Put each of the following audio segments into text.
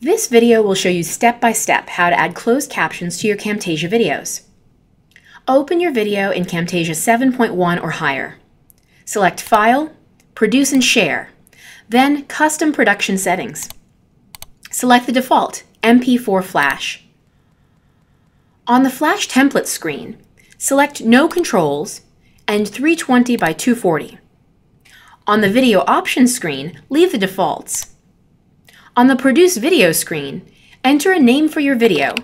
This video will show you step-by-step how to add closed captions to your Camtasia videos. Open your video in Camtasia 7.1 or higher. Select File, Produce and Share, then Custom Production Settings. Select the default, MP4 Flash. On the Flash Template screen, select No Controls and 320 by 240. On the Video Options screen, leave the defaults. On the Produce Video screen, enter a name for your video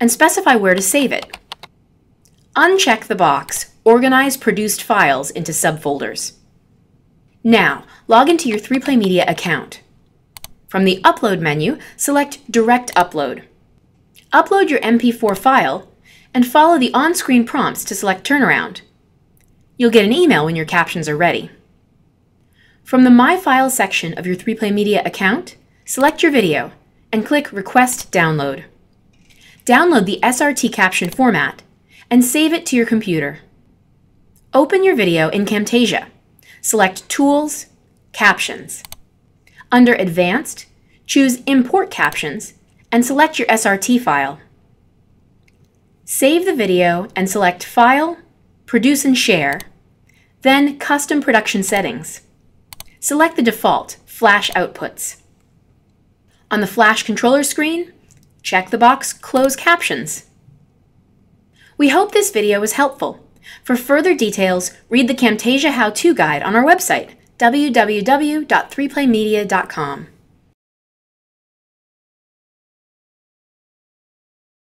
and specify where to save it. Uncheck the box, Organize Produced Files into subfolders. Now, log into your 3Play Media account. From the Upload menu, select Direct Upload. Upload your MP4 file and follow the on-screen prompts to select Turnaround. You'll get an email when your captions are ready. From the My Files section of your 3Play Media account, select your video and click Request Download. Download the SRT caption format and save it to your computer. Open your video in Camtasia. Select Tools, Captions. Under Advanced, choose Import Captions and select your SRT file. Save the video and select File, Produce and Share, then Custom Production Settings. Select the default, Flash Outputs. On the Flash Controller screen, check the box Close Captions. We hope this video was helpful. For further details, read the Camtasia How-To Guide on our website, www.3playmedia.com.